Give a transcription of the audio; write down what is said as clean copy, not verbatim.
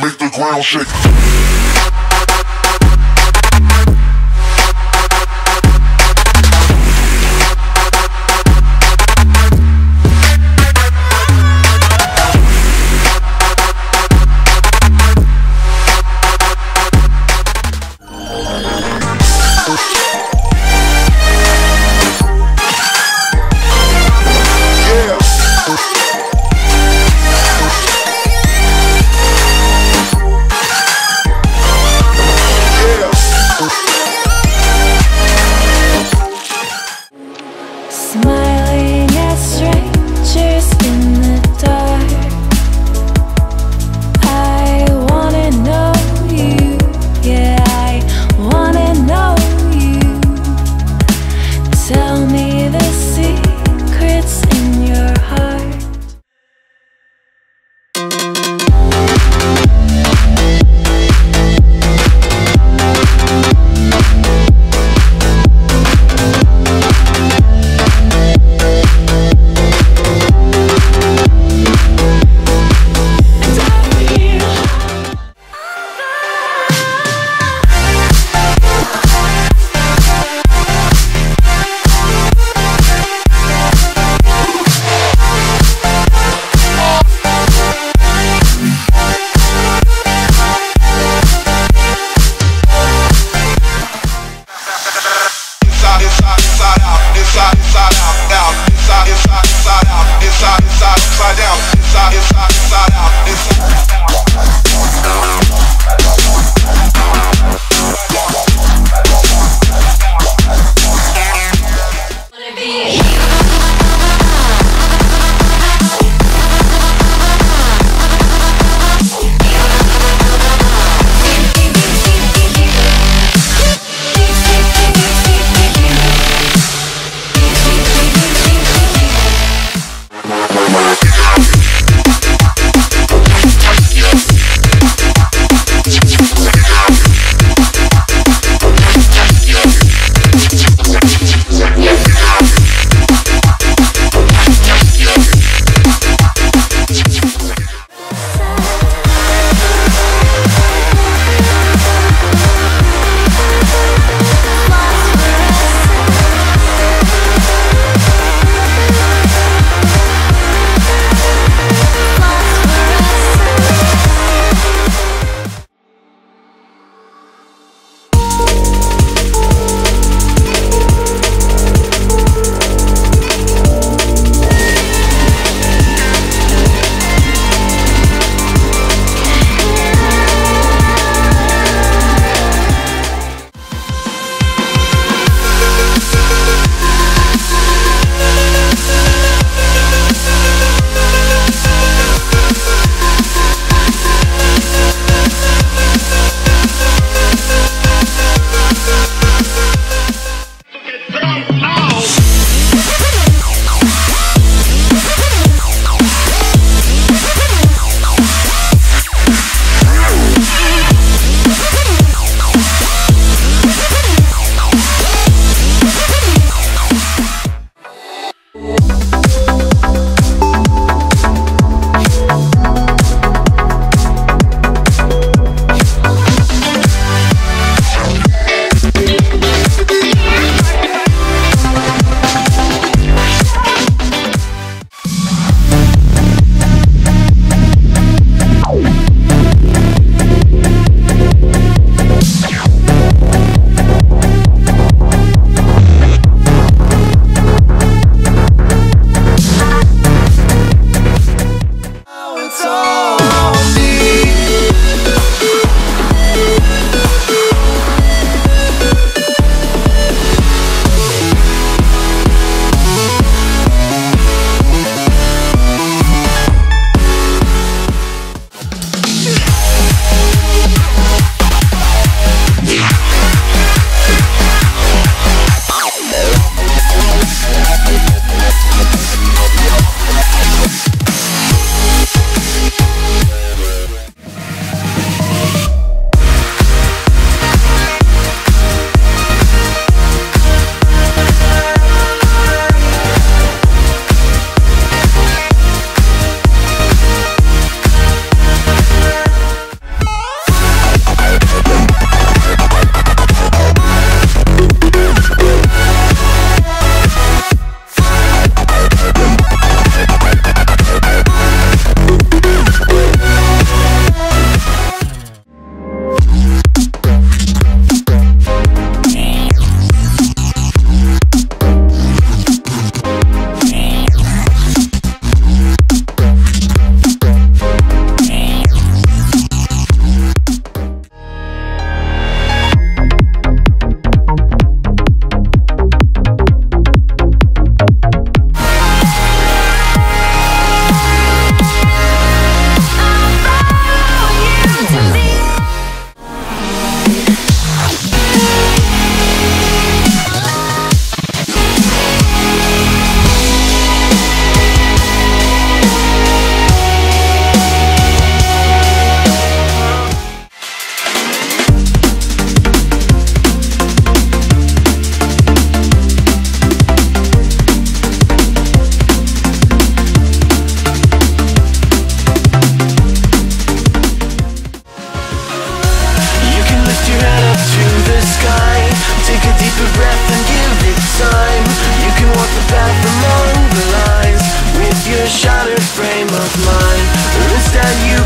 Make the ground shake. frame of mind. Will stand you